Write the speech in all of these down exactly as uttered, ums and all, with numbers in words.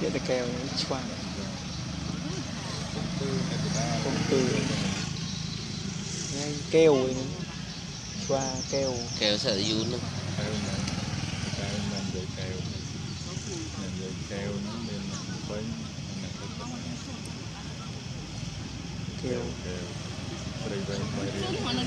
Hiện là kèo choàng con từ ngay kèo ấy choa kèo kèo sợ yun lắm kèo mình kèo kèo mình kèo nó lên quanh kèo kèo rồi vậy mày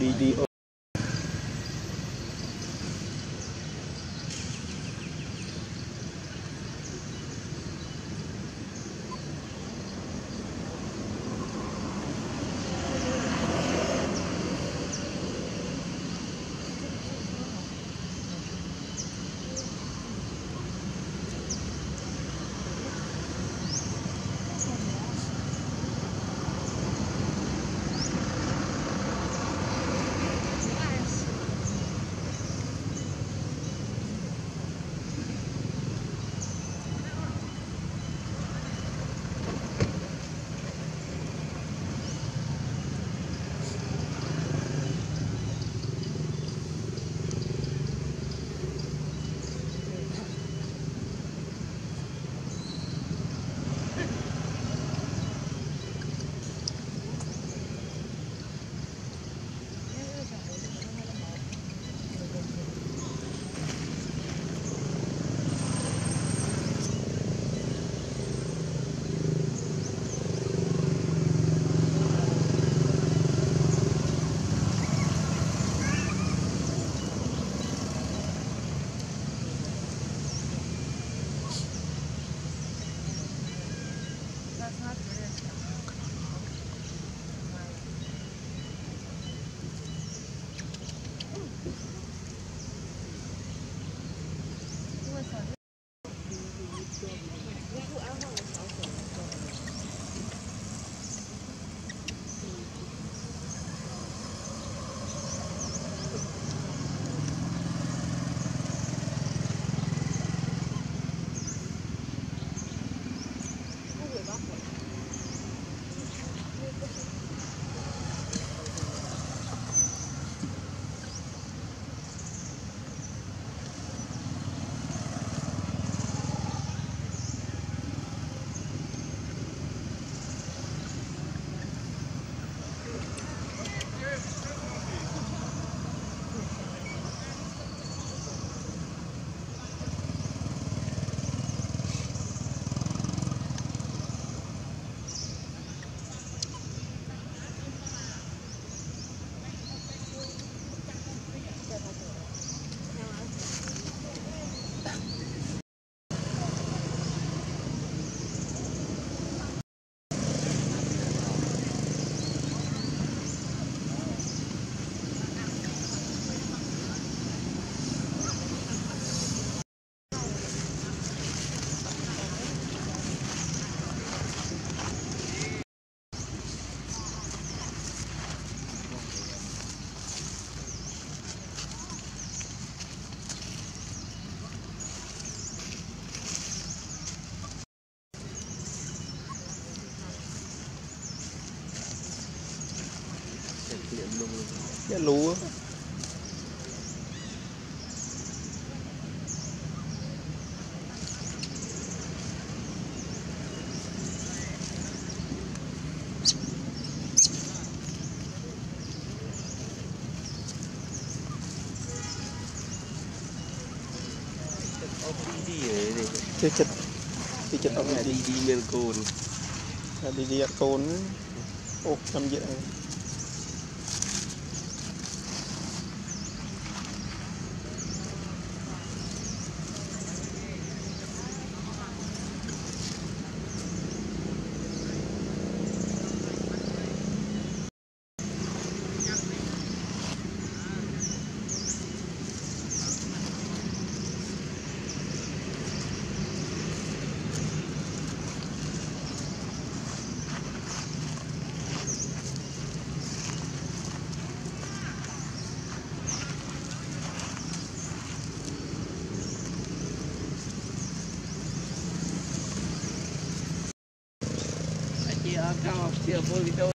Dee Dee oh. Cái lúa chưa chật chưa chật ông này đi đi lên cồn đi đi cồn ô làm gì đây Acá, hostia, polvito.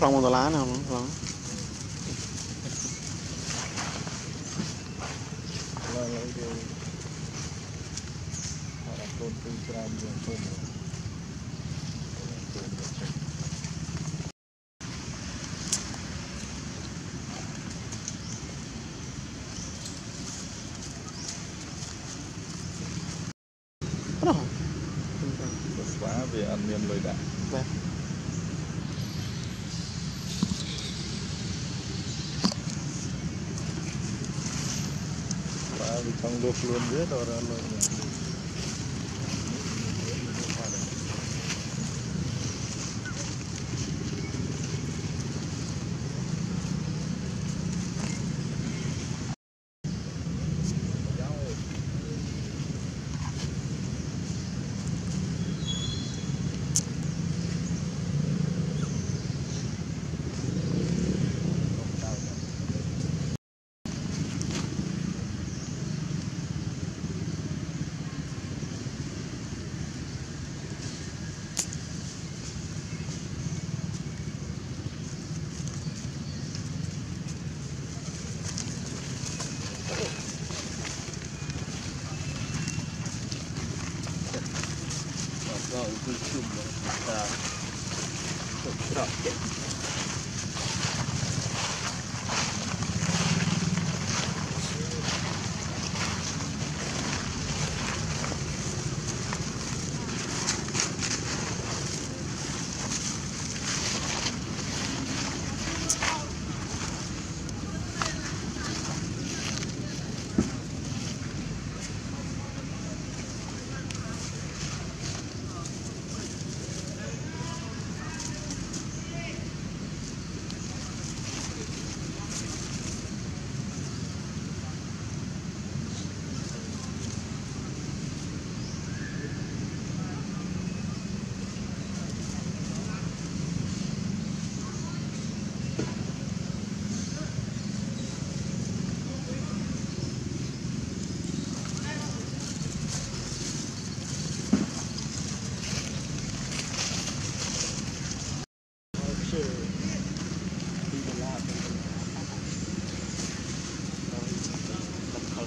Trong một tờ lá nào đó. Đó. Xóa về ăn miên lời đã. Trong lúc luôn biết rồi là luôn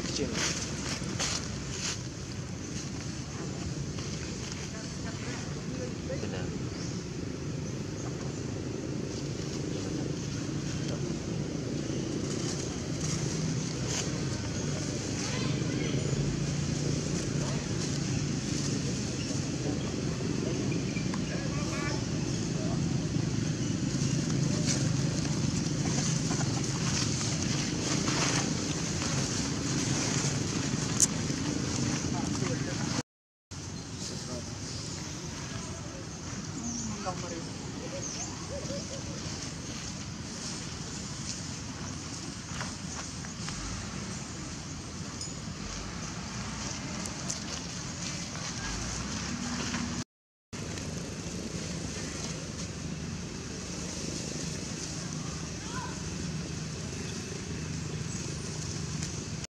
Thank you.